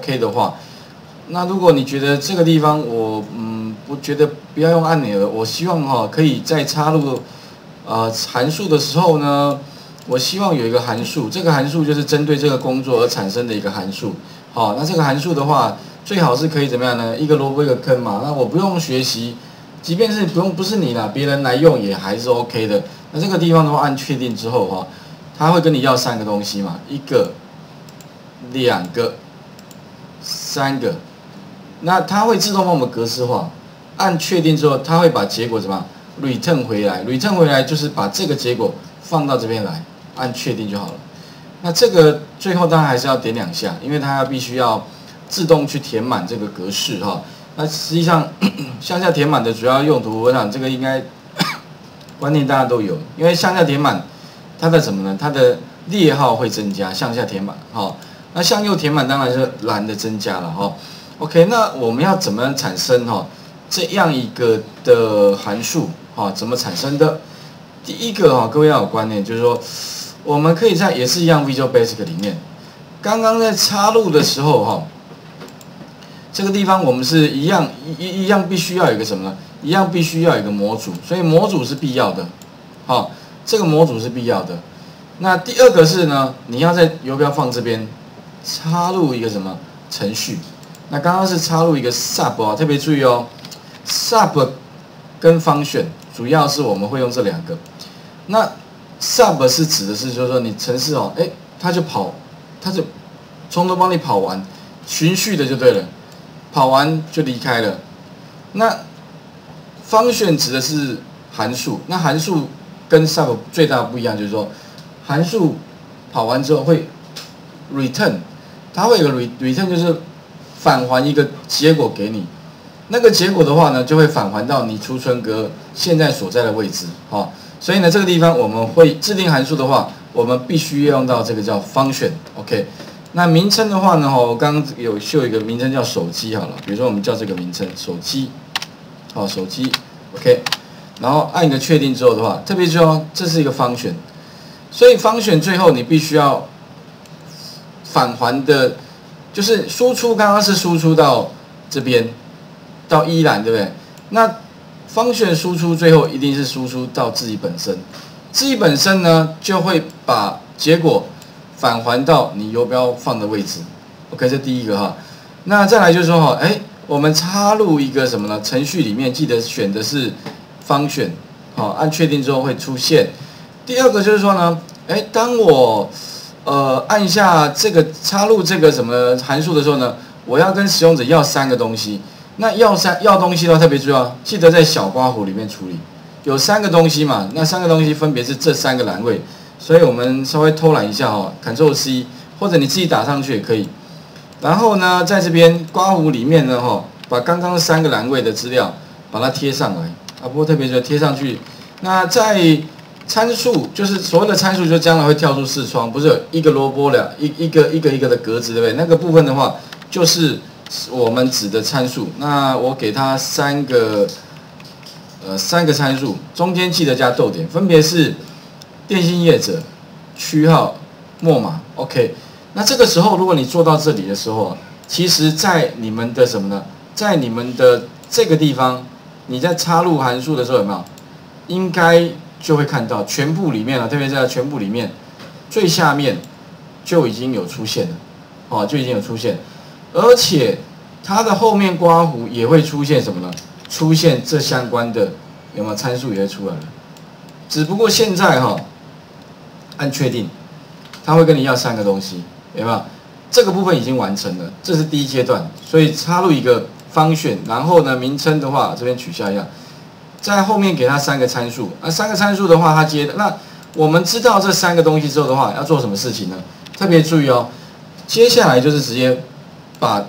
OK 的话，那如果你觉得这个地方我我觉得不要用按钮了，我希望可以在插入函数的时候呢，我希望有一个函数，这个函数就是针对这个工作而产生的一个函数。好，那这个函数的话，最好是可以怎么样呢？一个萝卜一个坑嘛。那我不用学习，即便是不是你啦，别人来用也还是 OK 的。那这个地方的话，按确定之后它会跟你要三个东西嘛，一个、两个、三个。那它会自动帮我们格式化。按确定之后，它会把结果怎么样 return 回来 ？return 回来就是把这个结果放到这边来，按确定就好了。那这个最后当然还是要点两下，因为它必须要自动去填满这个格式那实际上向下填满的主要用途，我想这个应该观念大家都有，因为向下填满它的怎么呢？它的列号会增加，向下填满那向右填满当然是栏的增加了OK， 那我们要怎么产生这样一个的函数怎么产生的？第一个各位要有观念，就是说我们可以在也是一样 Visual Basic 里面，刚刚在插入的时候这个地方我们是一样必须要有一个什么呢？一样必须要有一个模组，所以模组是必要的，这个模组是必要的。那第二个是呢，你要在游标放这边插入一个什么程序？那刚刚是插入一个 sub 特别注意sub 跟 function 主要是我们会用这两个。那 sub 是指的是就是说你程式它就从头帮你跑完，循序的就对了，跑完就离开了。那 function 指的是函数，那函数跟 sub 最大的不一样就是说，函数跑完之后会 return， 它会有个 return 就是返还一个结果给你，那个结果的话呢，就会返还到你储存格现在所在的位置所以呢，这个地方我们会制定函数的话，我们必须要用到这个叫 function。OK， 那名称的话呢，我刚刚有秀一个名称叫手机好了，比如说我们叫这个名称手机，手机 OK， 然后按一个确定之后的话，特别注意这是一个 function， 所以 function 最后你必须要返还的，就是输出刚刚是输出到这边，到一栏对不对？那 function 输出最后一定是输出到自己本身，自己本身呢就会把结果返还到你游标放的位置。OK， 这第一个那再来就是说我们插入一个什么呢？程序里面记得选的是 function， 按确定之后会出现。第二个就是说呢，当我按下这个插入这个什么函数的时候呢，我要跟使用者要三个东西。那要东西的话特别重要，记得在小括弧里面处理。有三个东西嘛，那三个东西分别是这三个栏位，所以我们稍微偷懒一下Ctrl C 或者你自己打上去也可以。然后呢，在这边括弧里面呢把刚刚三个栏位的资料把它贴上来不过特别就贴上去。那在参数就是所谓的参数，就将来会跳出视窗，不是有一个萝卜一个的格子，对不对？那个部分的话，就是我们指的参数。那我给它三个参数，中间记得加逗点，分别是电信业者、区号、末码。OK， 那这个时候如果你做到这里的时候，其实在你们的什么呢？在你们的这个地方，你在插入函数的时候有没有？应该就会看到全部里面了，特别在全部里面最下面就已经有出现了，就已经有出现，而且它的后面括弧也会出现什么呢？出现这相关的有没有参数也会出来了，只不过现在按确定，它会跟你要三个东西，有没有？这个部分已经完成了，这是第一阶段，所以插入一个function，然后呢名称的话这边取消一下。在后面给它三个参数，那三个参数的话，它接的那我们知道这三个东西之后的话，要做什么事情呢？特别注意接下来就是直接把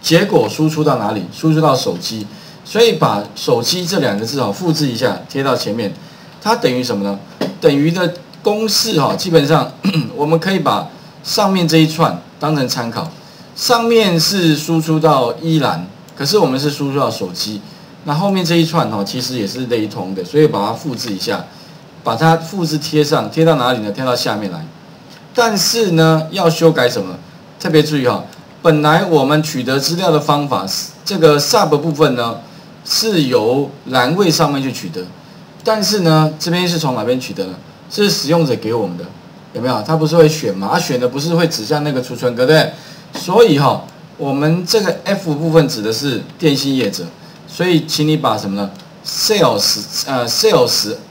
结果输出到哪里？输出到手机，所以把手机这两个字复制一下，贴到前面，它等于什么呢？等于的公式基本上我们可以把上面这一串当成参考，上面是输出到一栏，可是我们是输出到手机。那后面这一串其实也是雷同的，所以把它复制一下，把它复制贴上，贴到哪里呢？贴到下面来。但是呢，要修改什么？特别注意本来我们取得资料的方法，这个 sub 部分呢是由栏位上面去取得，但是呢这边是从哪边取得呢？是使用者给我们的，有没有？他不是会选嘛？他选的不是会指向那个储存格，对不对？所以哈，我们这个 F 部分指的是电信业者，所以请你把什么呢？ sales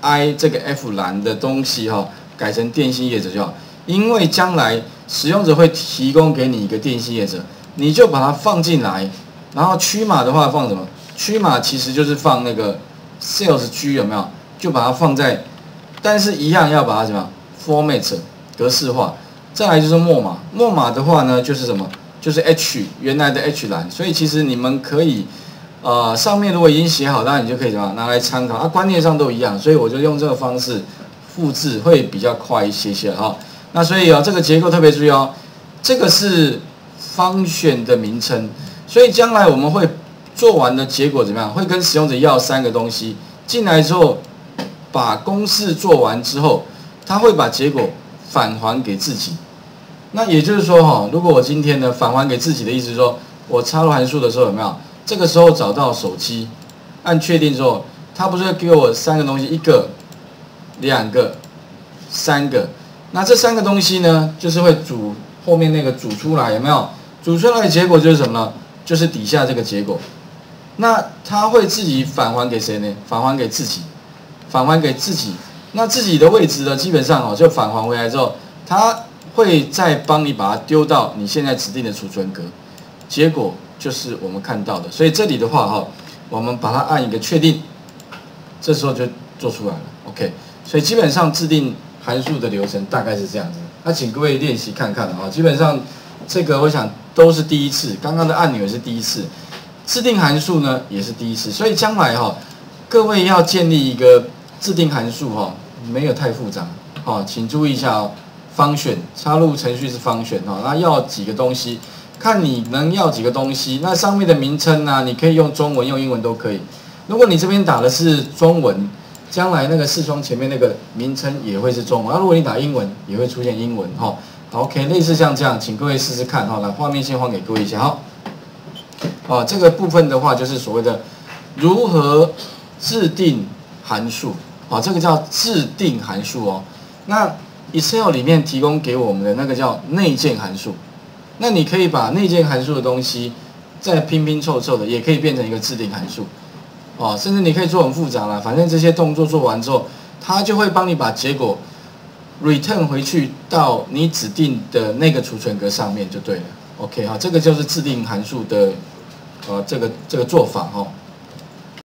i 这个 F 栏的东西哈，改成电信业者就好，因为将来使用者会提供给你一个电信业者，你就把它放进来，然后区码的话放什么？区码其实就是放那个 sales g 有没有？就把它放在，但是一样要把它什么 format 格式化。再来就是末码，末码的话呢就是什么？就是 H 原来的 H 栏，所以其实你们可以。 上面如果已经写好，当然你就可以什么拿来参考啊，观念上都一样，所以我就用这个方式复制会比较快一些些哈。那所以啊、这个结构特别注意哦，这个是function的名称，所以将来我们会做完的结果怎么样？会跟使用者要三个东西进来之后，把公式做完之后，他会把结果返还给自己。那也就是说哈、如果我今天呢返还给自己的意思是说，我插入函数的时候有没有？ 这个时候找到手机，按确定之后，它不是会给我三个东西，一个、两个、三个。那这三个东西呢，就是会组后面那个组出来，有没有？组出来的结果就是什么呢？就是底下这个结果。那它会自己返还给谁呢？返还给自己，返还给自己。那自己的位置呢，基本上哦，就返还回来之后，它会再帮你把它丢到你现在指定的储存格，结果。 就是我们看到的，所以这里的话哈，我们把它按一个确定，这时候就做出来了。OK， 所以基本上制定函数的流程大概是这样子。那请各位练习看看啊，基本上这个我想都是第一次，刚刚的按钮也是第一次，制定函数呢也是第一次，所以将来哈，各位要建立一个制定函数哈，没有太复杂哦，请注意一下哦，function插入程序是function哦，那要几个东西。 看你能要几个东西，那上面的名称呢、你可以用中文、用英文都可以。如果你这边打的是中文，将来那个视窗前面那个名称也会是中文。那如果你打英文，也会出现英文哈。OK， 类似像这样，请各位试试看哈。来，画面先换给各位一下哈。哦，这个部分的话就是所谓的如何制定函数，哦，这个叫制定函数哦。那 Excel 里面提供给我们的那个叫内建函数。 那你可以把内建函数的东西再拼拼凑凑的，也可以变成一个制定函数，哦，甚至你可以做很复杂啦，反正这些动作做完之后，它就会帮你把结果 return 回去到你指定的那个储存格上面就对了。OK 哈，这个就是制定函数的这个做法哈。